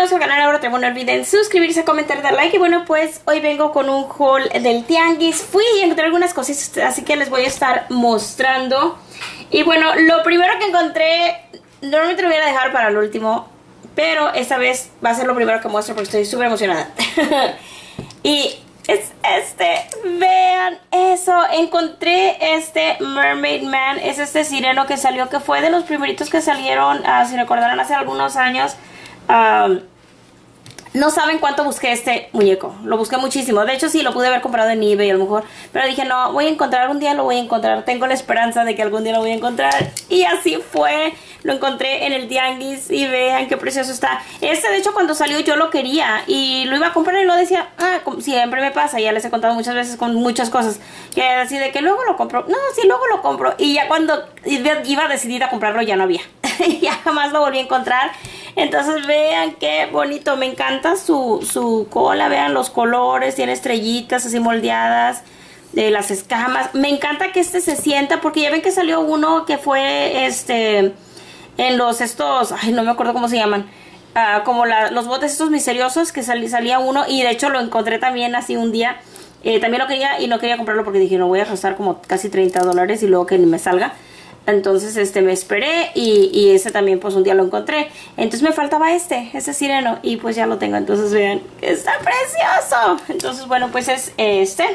suscribiros al canal ahora, no olviden suscribirse, comentar, dar like. Y bueno, pues hoy vengo con un haul del tianguis. Fui y encontré algunas cositas, así que les voy a estar mostrando. Y bueno, lo primero que encontré, normalmente lo voy a dejar para el último, pero esta vez va a ser lo primero que muestro porque estoy súper emocionada. Y es este, vean eso. Encontré este Mermaid Man, es este sireno que salió, que fue de los primeritos que salieron, si recordarán, hace algunos años. No saben cuánto busqué este muñeco, lo busqué muchísimo. De hecho sí, lo pude haber comprado en eBay a lo mejor, pero dije no, voy a encontrar, algún día lo voy a encontrar. Tengo la esperanza de que algún día lo voy a encontrar. Y así fue, lo encontré en el tianguis y vean qué precioso está. Este de hecho cuando salió yo lo quería y lo iba a comprar y lo decía, ah, siempre me pasa, ya les he contado muchas veces con muchas cosas, que así de que luego lo compro, no, sí, luego lo compro. Y ya cuando iba decidida a comprarlo ya no había, ya jamás lo volví a encontrar. Entonces vean qué bonito, me encanta su cola, vean los colores, tiene estrellitas así moldeadas, de las escamas. Me encanta que este se sienta, porque ya ven que salió uno que fue en los estos, ay no me acuerdo cómo se llaman, como los botes estos misteriosos, que salía uno y de hecho lo encontré también así un día. También lo quería y no quería comprarlo porque dije no, voy a gastar como casi $30 y luego que ni me salga. Entonces me esperé y ese también pues un día lo encontré. Entonces me faltaba este sireno y pues ya lo tengo. Entonces vean, está precioso. Entonces bueno, pues es este.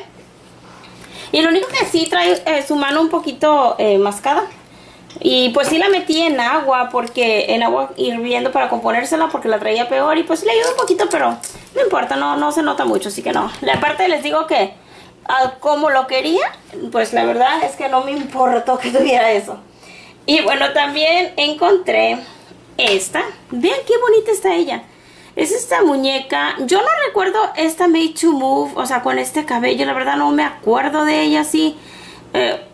Y lo único que sí trae su mano un poquito mascada. Y pues sí la metí en agua, porque en agua hirviendo para componérsela, porque la traía peor. Y pues sí le ayudó un poquito, pero no importa, no se nota mucho, así que no. Aparte les digo que como lo quería, pues la verdad es que no me importó que tuviera eso. Y bueno, también encontré esta. Vean qué bonita está ella. Es esta muñeca. Yo no recuerdo esta Made to Move, o sea, con este cabello. La verdad no me acuerdo de ella así.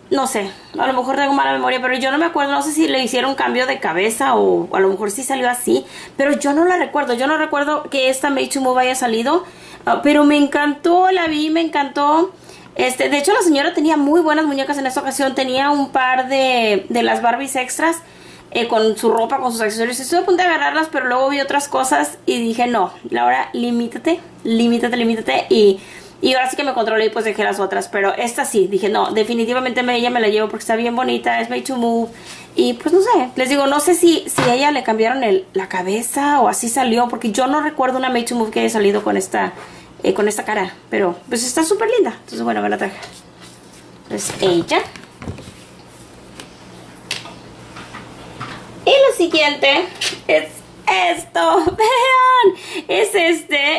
No sé, a lo mejor tengo mala memoria, pero yo no me acuerdo, no sé si le hicieron un cambio de cabeza o a lo mejor sí salió así, pero yo no la recuerdo, yo no recuerdo que esta Made to Move haya salido, pero me encantó, la vi, me encantó. De hecho la señora tenía muy buenas muñecas en esta ocasión, tenía un par de las Barbies extras, con su ropa, con sus accesorios. Estuve a punto de agarrarlas, pero luego vi otras cosas y dije no, Laura, limítate y ahora sí que me controlé y pues dejé las otras. Pero esta sí, dije no, definitivamente ella me la llevo porque está bien bonita, es Made to Move. Y pues no sé, les digo, no sé si a ella le cambiaron la cabeza o así salió, porque yo no recuerdo una Made to Move que haya salido con esta cara. Pero pues está súper linda, entonces bueno, me la traje. Pues ella. Y lo siguiente es esto, vean, es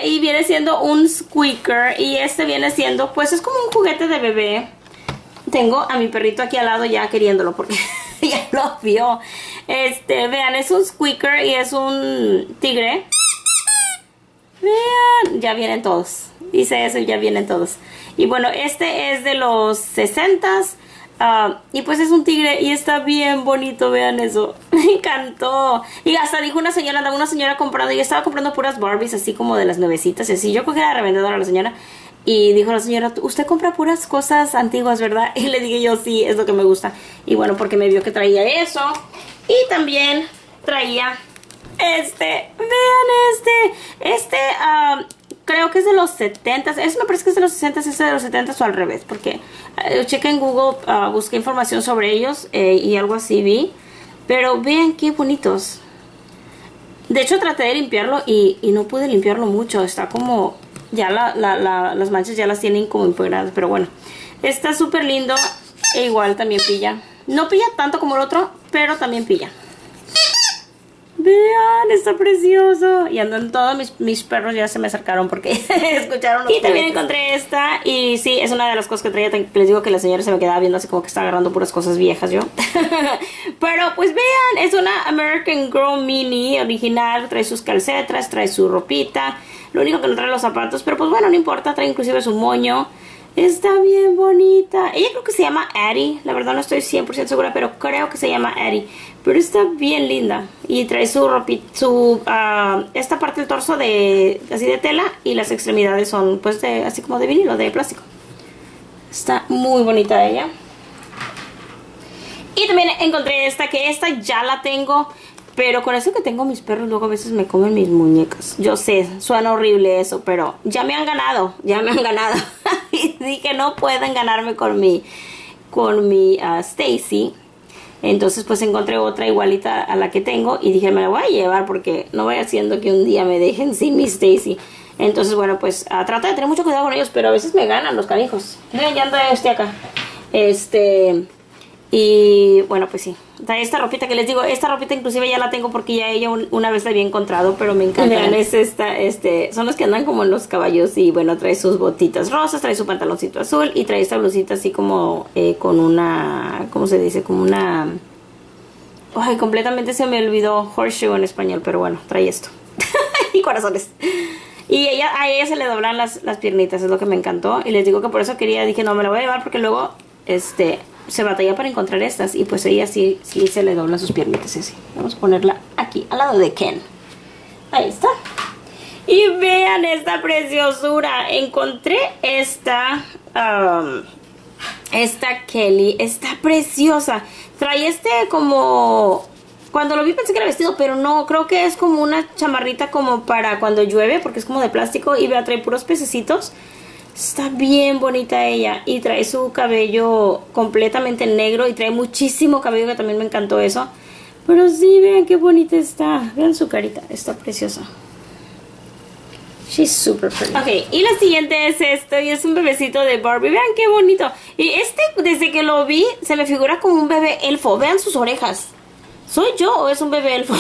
y viene siendo un squeaker, y viene siendo, pues es como un juguete de bebé. Tengo a mi perrito aquí al lado ya queriéndolo porque ya lo vio. Vean, es un squeaker y es un tigre. Vean, ya vienen todos, dice eso, ya vienen todos. Y bueno, es de los 60s. Y pues es un tigre y está bien bonito, vean eso, me encantó. Y hasta dijo una señora, andaba una señora comprando, y estaba comprando puras Barbies así como de las nuevecitas y así, yo creo que era revendedora la señora, y dijo la señora, usted compra puras cosas antiguas, ¿verdad? Y le dije yo, sí, es lo que me gusta. Y bueno, porque me vio que traía eso, y también traía vean creo que es de los 70s, me parece que es de los 60s, es de los 70s o al revés, porque chequé en Google, busqué información sobre ellos y algo así vi. Pero vean qué bonitos. De hecho traté de limpiarlo y no pude limpiarlo mucho, está como, ya las manchas ya las tienen como impregnadas, pero bueno. Está súper lindo e igual también pilla, no pilla tanto como el otro, pero también pilla. Vean, está precioso. Y andan todos mis perros, ya se me acercaron porque escucharon los. Y también encontré esta. Y sí, es una de las cosas que traía. Les digo que la señora se me quedaba viendo así como que está agarrando puras cosas viejas yo. Pero pues vean, es una American Girl Mini original. Trae sus calcetas, trae su ropita. Lo único que no trae los zapatos, pero pues bueno, no importa. Trae inclusive su moño. Está bien bonita. Ella creo que se llama Addie. La verdad no estoy 100% segura, pero creo que se llama Addie. Pero está bien linda. Y trae su ropita, esta parte del torso así de tela. Y las extremidades son pues así como de vinilo, de plástico. Está muy bonita ella. Y también encontré esta, que esta ya la tengo. Pero con eso que tengo mis perros, luego a veces me comen mis muñecas. Yo sé, suena horrible eso, pero ya me han ganado. Ya me han ganado. Y dije, no pueden ganarme con mi Stacy. Entonces pues encontré otra igualita a la que tengo y dije, me la voy a llevar porque no vaya siendo que un día me dejen sin mi Stacy. Entonces bueno, pues trato de tener mucho cuidado con ellos, pero a veces me ganan los canijos. Mira, ya anda este acá. Y bueno, pues sí, esta ropita que les digo, esta ropita inclusive ya la tengo porque ya ella una vez la había encontrado, pero me encantan. Es esta, son los que andan como en los caballos. Y bueno, trae sus botitas rosas, trae su pantaloncito azul y trae esta blusita así como con una, ¿cómo se dice? Como una, ay, completamente se me olvidó horseshoe en español, pero bueno, trae esto y corazones. Y ella, a ella se le doblan las piernitas, es lo que me encantó. Y les digo que por eso quería, dije, no, me la voy a llevar porque luego, se batalla para encontrar estas. Y pues ella sí se le doblan sus piernitas así. Vamos a ponerla aquí, al lado de Ken. Ahí está. Y vean esta preciosura. Encontré esta, esta Kelly. Está preciosa. Trae como... Cuando lo vi pensé que era vestido, pero no. Creo que es como una chamarrita como para cuando llueve, porque es como de plástico. Y vea, trae puros pececitos. Está bien bonita ella y trae su cabello completamente negro y trae muchísimo cabello, que también me encantó eso. Pero sí, vean qué bonita está. Vean su carita, está preciosa. She's super pretty. Ok, y la siguiente es esto y es un bebecito de Barbie. Vean qué bonito. Y desde que lo vi, se me figura como un bebé elfo. Vean sus orejas. ¿Soy yo o es un bebé elfo?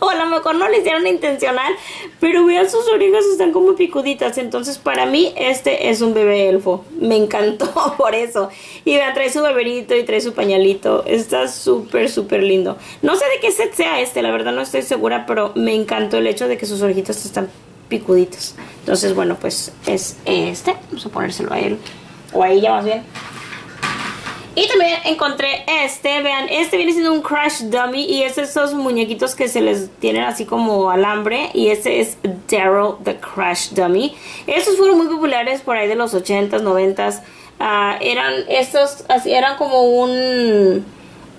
O a lo mejor no lo hicieron intencional, pero vean, sus orejas están como picuditas. Entonces para mí este es un bebé elfo. Me encantó por eso. Y vean, trae su beberito y trae su pañalito. Está súper, súper lindo. No sé de qué set sea este, la verdad no estoy segura, pero me encantó el hecho de que sus orejitas están picuditas. Entonces bueno, pues es este. Vamos a ponérselo a él, o a ella más bien. Y también encontré este, vean, este viene siendo un Crash Dummy y es esos muñequitos que se les tienen así como alambre, y este es Daryl the Crash Dummy. Estos fueron muy populares por ahí de los 80s, 90s. Eran como un...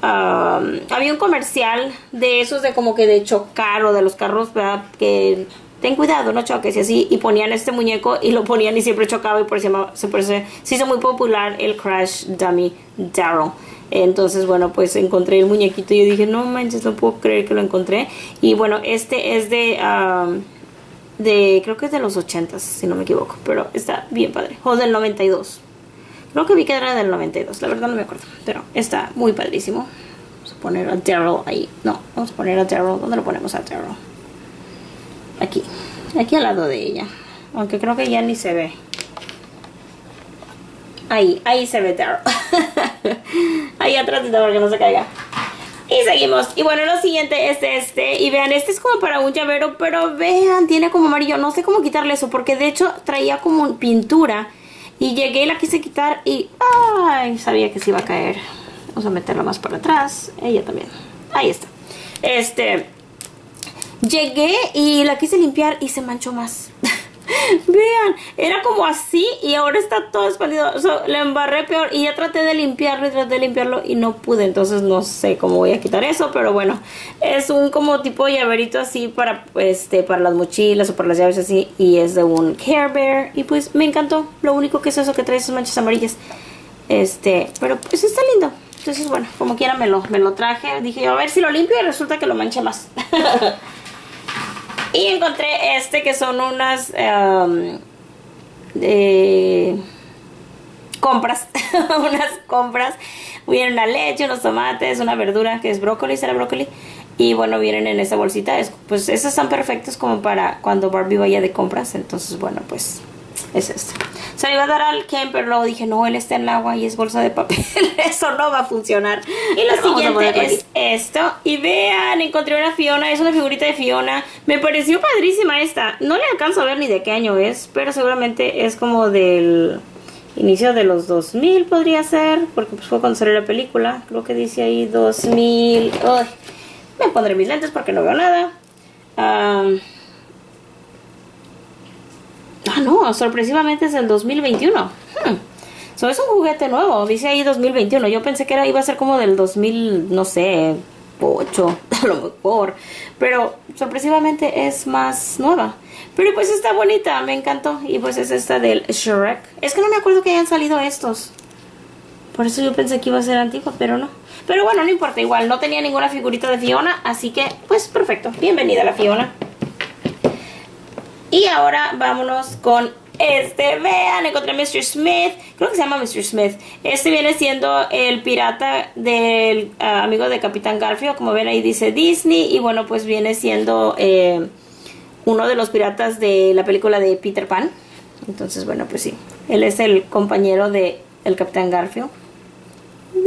había un comercial de esos de como que de chocar o de los carros, ¿verdad? Que... ten cuidado, no choques, y así, y ponían este muñeco y lo ponían y siempre chocaba, y por eso se hizo muy popular el Crash Dummy Daryl. Entonces bueno, pues encontré el muñequito y yo dije, no manches, no puedo creer que lo encontré. Y bueno, este es creo que es de los 80s, si no me equivoco, pero está bien padre, o del 92, creo que vi que era del 92, la verdad no me acuerdo, pero está muy padrísimo. Vamos a poner a Daryl ahí, no, vamos a poner a Daryl, ¿dónde lo ponemos a Daryl? Aquí al lado de ella, aunque creo que ya ni se ve. Ahí se ve Daryl. Ahí atrás, para que no se caiga. Y seguimos. Y bueno, lo siguiente es este. Y vean, este es como para un llavero, pero vean, tiene como amarillo. No sé cómo quitarle eso, porque de hecho traía como pintura. Y llegué y la quise quitar y... ¡ay! Sabía que se iba a caer. Vamos a meterla más para atrás. Ella también. Ahí está. Llegué y la quise limpiar y se manchó más. Vean, era como así y ahora está todo expandido. La embarré peor y ya traté de limpiarlo y no pude. Entonces no sé cómo voy a quitar eso, pero bueno, es un como tipo llaverito así para las mochilas o para las llaves así, y es de un Care Bear y pues me encantó. Lo único que es eso que trae esas manchas amarillas. Pero pues está lindo. Entonces bueno, como quiera me lo traje. Dije, a ver si lo limpio y resulta que lo manché más. Y encontré que son unas compras. Unas compras. Vienen una leche, unos tomates, una verdura que es brócoli, será brócoli. Y bueno, vienen en esta bolsita. Pues esas están perfectas como para cuando Barbie vaya de compras. Entonces bueno, pues es esta. Se le iba a dar al Ken, pero luego dije, no, él está en el agua y es bolsa de papel. Eso no va a funcionar. Y la siguiente es esto. Y vean, encontré una Fiona. Es una figurita de Fiona. Me pareció padrísima esta. No le alcanzo a ver ni de qué año es, pero seguramente es como del inicio de los 2000 podría ser, porque pues fue cuando salió la película. Creo que dice ahí 2000. Ay, me pondré mis lentes porque no veo nada. Ah, no, sorpresivamente es del 2021. So, es un juguete nuevo. Dice ahí 2021. Yo pensé que iba a ser como del 2000, no sé, 8. a lo mejor, pero sorpresivamente es más nueva. Pero pues está bonita, me encantó. Y pues es esta del Shrek. Es que no me acuerdo que hayan salido estos. Por eso yo pensé que iba a ser antigua, pero no. Pero bueno, no importa, igual no tenía ninguna figurita de Fiona, así que pues perfecto. Bienvenida la Fiona. Y ahora vámonos con este. Vean, encontré Mr. Smith. Creo que se llama Mr. Smith. Este viene siendo el pirata del amigo de Capitán Garfield. Como ven ahí dice Disney. Y bueno, pues viene siendo uno de los piratas de la película de Peter Pan. Entonces, bueno, pues sí. Él es el compañero de el Capitán Garfield.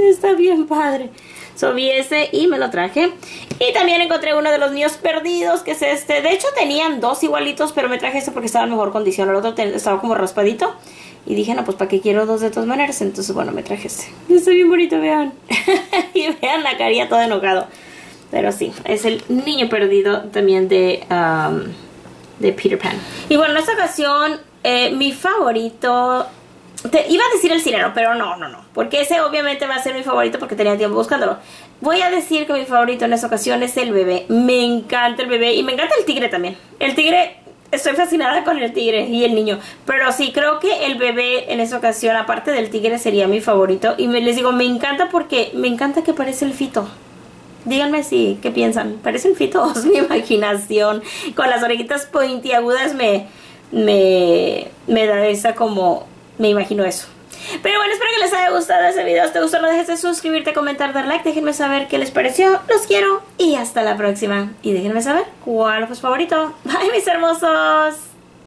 Está bien padre. Subí ese y me lo traje. Y también encontré uno de los niños perdidos, que es este. De hecho tenían dos igualitos, pero me traje este porque estaba en mejor condición. El otro estaba como raspadito y dije, no, pues para qué quiero dos de todas maneras. Entonces bueno, me traje este. Está bien bonito, vean. Y vean la carilla toda enojado. Pero sí, es el niño perdido también de Peter Pan. Y bueno, en esta ocasión mi favorito... iba a decir el sireno, pero no. Porque ese obviamente va a ser mi favorito porque tenía tiempo buscándolo. Voy a decir que mi favorito en esta ocasión es el bebé. Me encanta el bebé y me encanta el tigre también. El tigre, estoy fascinada con el tigre y el niño. Pero sí, creo que el bebé en esta ocasión, aparte del tigre, sería mi favorito. Y les digo, me encanta porque me encanta que parece el Fito. Díganme si, ¿qué piensan? ¿Parece el Fito? Es mi imaginación. Con las orejitas puntiagudas me da esa como... me imagino eso. Pero bueno, espero que les haya gustado este video. Si te gustó, no dejes de suscribirte, comentar, dar like. Déjenme saber qué les pareció. Los quiero y hasta la próxima. Y déjenme saber cuál fue su favorito. Bye, mis hermosos.